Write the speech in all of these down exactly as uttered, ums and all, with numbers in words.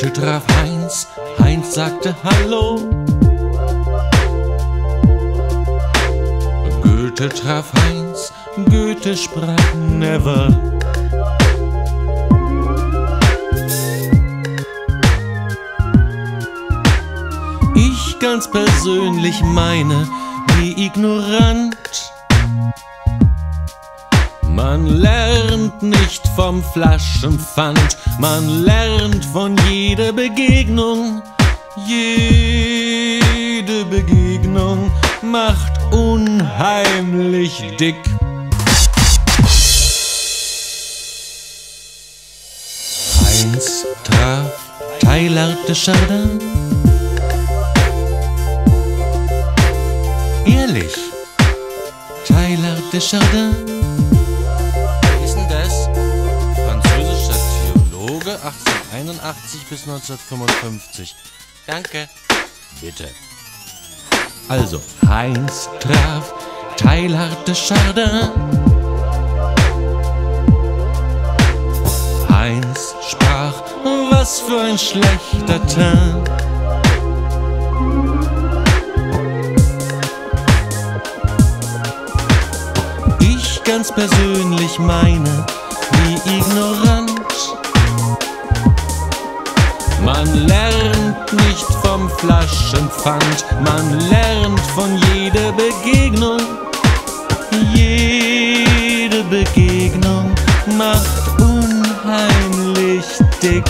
Goethe traf Heinz, Heinz sagte Hallo. Goethe traf Heinz, Goethe sprach never. Ich ganz persönlich meine, wie ignorant. Man lernt nicht vom Flaschenpfand, man lernt von jeder Begegnung. Jede Begegnung macht unheimlich dick. Heinz traf Teilhard de Chardin. Ehrlich, Teilhard de Chardin. Wer ist denn das? Französischer Theologe, achtzehnhunderteinundachtzig bis neunzehnhundertfünfundfünfzig. Danke. Bitte. Also, Heinz traf Teilhard de Chardin. Heinz sprach, was für ein schlechter Teint. Ich ganz persönlich meine, wie ignorant. Man lernt nicht vom Flaschenpfand, man lernt von jeder Begegnung. Jede Begegnung macht unheimlich dick.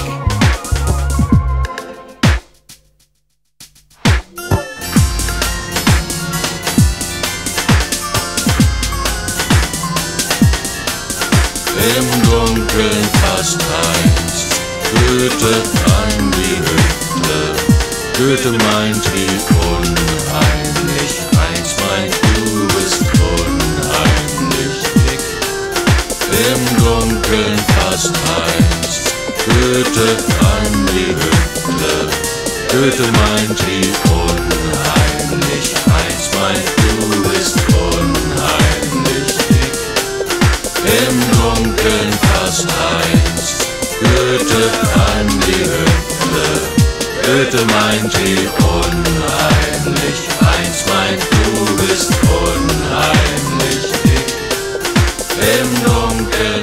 Im Dunkeln fast eins, Goethe an die Hütte. Goethe meint wie unheimlich, Heinz meint, du bist unheimlich dick. Im Dunkeln fast eins, Goethe an die Hütte. Goethe meint wie unheimlich, Heinz meint, du bist unheimlich dick. Im Dunkeln fast eins, Goethe an die Hütte, Goethe meint die unheimlich, Heinz meint, du bist unheimlich dick. Im Dunkeln